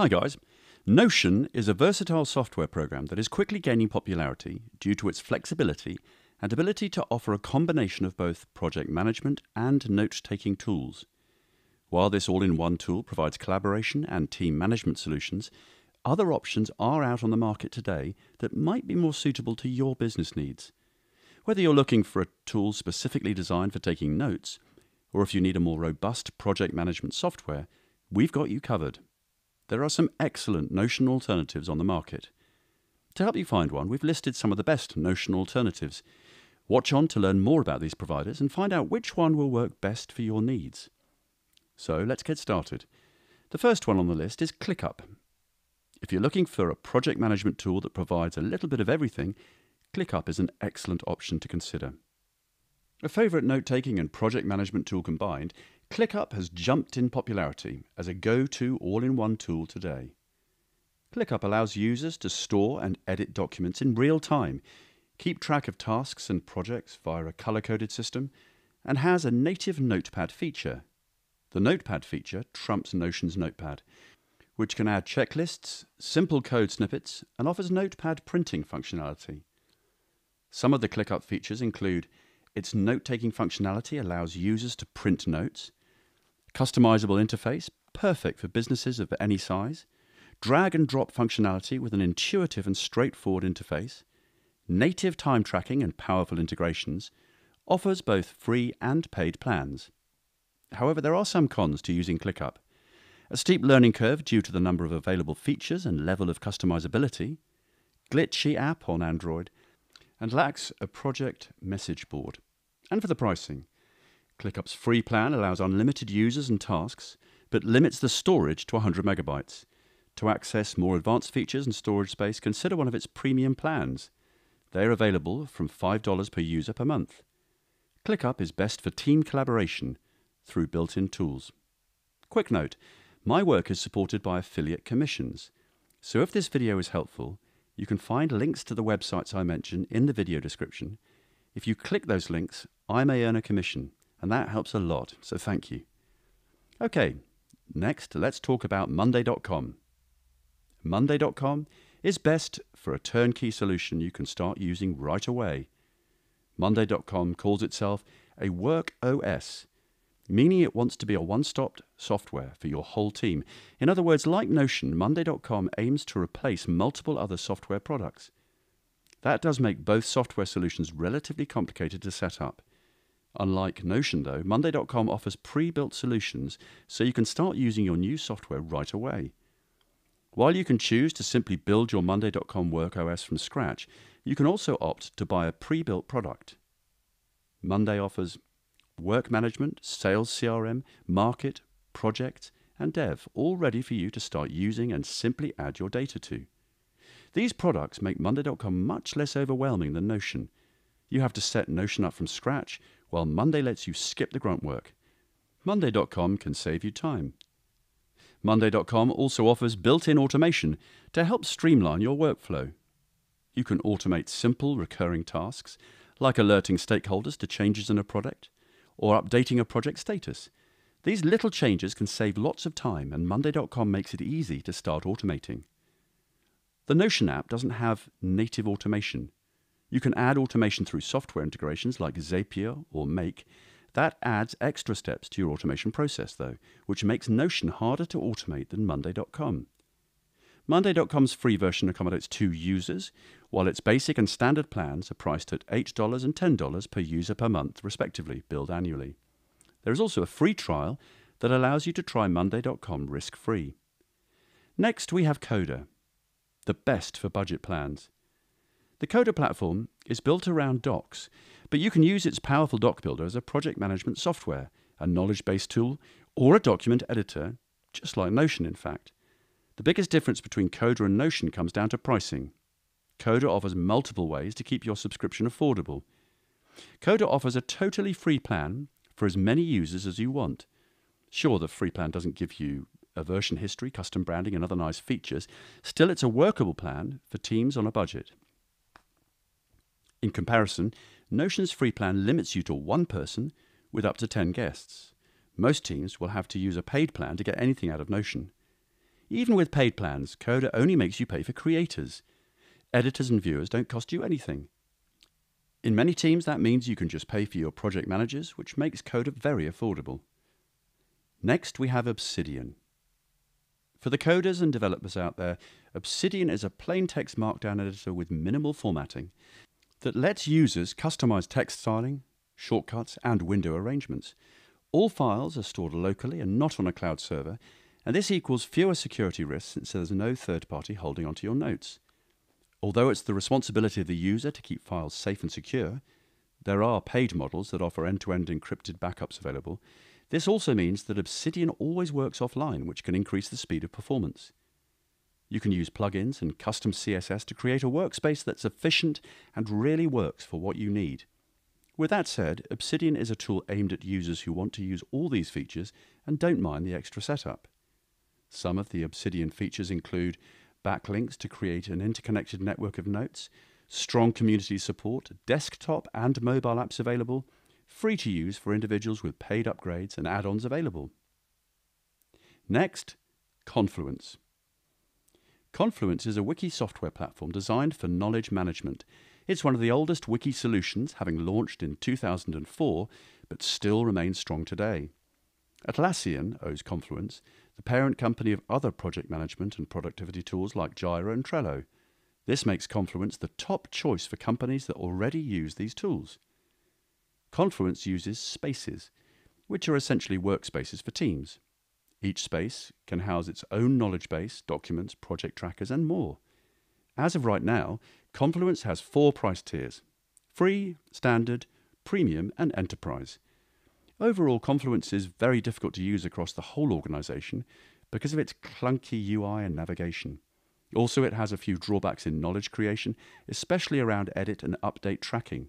Hi guys. Notion is a versatile software program that is quickly gaining popularity due to its flexibility and ability to offer a combination of both project management and note-taking tools. While this all-in-one tool provides collaboration and team management solutions, other options are out on the market today that might be more suitable to your business needs. Whether you're looking for a tool specifically designed for taking notes, or if you need a more robust project management software, we've got you covered. There are some excellent Notion alternatives on the market. To help you find one, we've listed some of the best Notion alternatives. Watch on to learn more about these providers and find out which one will work best for your needs. So let's get started. The first one on the list is ClickUp. If you're looking for a project management tool that provides a little bit of everything, ClickUp is an excellent option to consider. A favourite note-taking and project management tool combined, ClickUp has jumped in popularity as a go-to all-in-one tool today. ClickUp allows users to store and edit documents in real time, keep track of tasks and projects via a colour-coded system, and has a native notepad feature. The notepad feature trumps Notion's notepad, which can add checklists, simple code snippets, and offers notepad printing functionality. Some of the ClickUp features include its note-taking functionality allows users to print notes, customizable interface, perfect for businesses of any size, drag and drop functionality with an intuitive and straightforward interface, native time tracking and powerful integrations, offers both free and paid plans. However, there are some cons to using ClickUp. A steep learning curve due to the number of available features and level of customizability, glitchy app on Android, and lacks a project message board. And for the pricing, ClickUp's free plan allows unlimited users and tasks, but limits the storage to 100 megabytes. To access more advanced features and storage space, consider one of its premium plans. They're available from $5 per user per month. ClickUp is best for team collaboration through built-in tools. Quick note, my work is supported by affiliate commissions, so if this video is helpful, you can find links to the websites I mention in the video description. If you click those links, I may earn a commission, and that helps a lot, so thank you. Okay, next let's talk about Monday.com. Monday.com is best for a turnkey solution you can start using right away. Monday.com calls itself a work OS, meaning it wants to be a one-stop software for your whole team. In other words, like Notion, Monday.com aims to replace multiple other software products. That does make both software solutions relatively complicated to set up. Unlike Notion, though, Monday.com offers pre-built solutions so you can start using your new software right away. While you can choose to simply build your Monday.com Work OS from scratch, you can also opt to buy a pre-built product. Monday offers work management, sales CRM, market, project, and dev, all ready for you to start using and simply add your data to. These products make Monday.com much less overwhelming than Notion. You have to set Notion up from scratch, while Monday lets you skip the grunt work. Monday.com can save you time. Monday.com also offers built-in automation to help streamline your workflow. You can automate simple recurring tasks, like alerting stakeholders to changes in a product, or updating a project status. These little changes can save lots of time, and Monday.com makes it easy to start automating. The Notion app doesn't have native automation. You can add automation through software integrations like Zapier or Make. That adds extra steps to your automation process, though, which makes Notion harder to automate than Monday.com. Monday.com's free version accommodates 2 users, while its basic and standard plans are priced at $8 and $10 per user per month, respectively, billed annually. There is also a free trial that allows you to try Monday.com risk-free. Next, we have Coda, the best for budget plans. The Coda platform is built around docs, but you can use its powerful doc builder as a project management software, a knowledge-base tool, or a document editor, just like Notion, in fact. The biggest difference between Coda and Notion comes down to pricing. Coda offers multiple ways to keep your subscription affordable. Coda offers a totally free plan for as many users as you want. Sure, the free plan doesn't give you a version history, custom branding, and other nice features. Still, it's a workable plan for teams on a budget. In comparison, Notion's free plan limits you to 1 person with up to 10 guests. Most teams will have to use a paid plan to get anything out of Notion. Even with paid plans, Coda only makes you pay for creators. Editors and viewers don't cost you anything. In many teams, that means you can just pay for your project managers, which makes Coda very affordable. Next, we have Obsidian. For the coders and developers out there, Obsidian is a plain text markdown editor with minimal formatting that lets users customize text styling, shortcuts, and window arrangements. All files are stored locally and not on a cloud server, and this equals fewer security risks since there's no third party holding onto your notes. Although it's the responsibility of the user to keep files safe and secure, there are paid models that offer end-to-end encrypted backups available. This also means that Obsidian always works offline, which can increase the speed of performance. You can use plugins and custom CSS to create a workspace that's efficient and really works for what you need. With that said, Obsidian is a tool aimed at users who want to use all these features and don't mind the extra setup. Some of the Obsidian features include backlinks to create an interconnected network of notes, strong community support, desktop and mobile apps available, free to use for individuals with paid upgrades and add-ons available. Next, Confluence. Confluence is a wiki software platform designed for knowledge management. It's one of the oldest wiki solutions, having launched in 2004, but still remains strong today. Atlassian owes Confluence, the parent company of other project management and productivity tools like Jira and Trello. This makes Confluence the top choice for companies that already use these tools. Confluence uses spaces, which are essentially workspaces for teams. Each space can house its own knowledge base, documents, project trackers, and more. As of right now, Confluence has 4 price tiers: free, standard, premium, and enterprise. Overall, Confluence is very difficult to use across the whole organization because of its clunky UI and navigation. Also, it has a few drawbacks in knowledge creation, especially around edit and update tracking.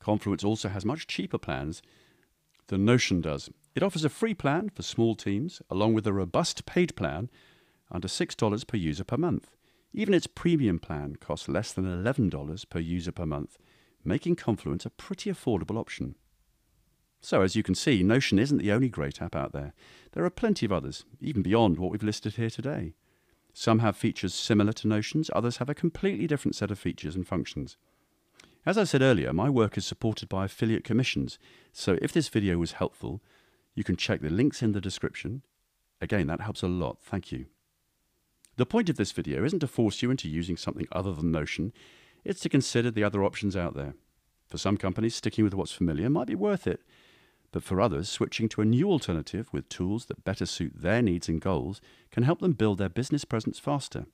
Confluence also has much cheaper plans than Notion does. It offers a free plan for small teams, along with a robust paid plan under $6 per user per month. Even its premium plan costs less than $11 per user per month, making Confluence a pretty affordable option. So as you can see, Notion isn't the only great app out there. There are plenty of others, even beyond what we've listed here today. Some have features similar to Notion's, others have a completely different set of features and functions. As I said earlier, my work is supported by affiliate commissions, so if this video was helpful, you can check the links in the description. Again, that helps a lot, thank you. The point of this video isn't to force you into using something other than Notion, it's to consider the other options out there. For some companies, sticking with what's familiar might be worth it, but for others, switching to a new alternative with tools that better suit their needs and goals can help them build their business presence faster.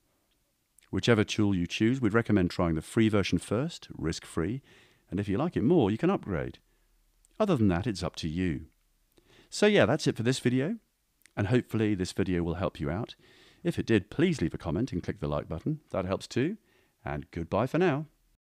Whichever tool you choose, we'd recommend trying the free version first, risk-free, and if you like it more, you can upgrade. Other than that, it's up to you. So yeah, that's it for this video, and hopefully this video will help you out. If it did, please leave a comment and click the like button. That helps too, and goodbye for now.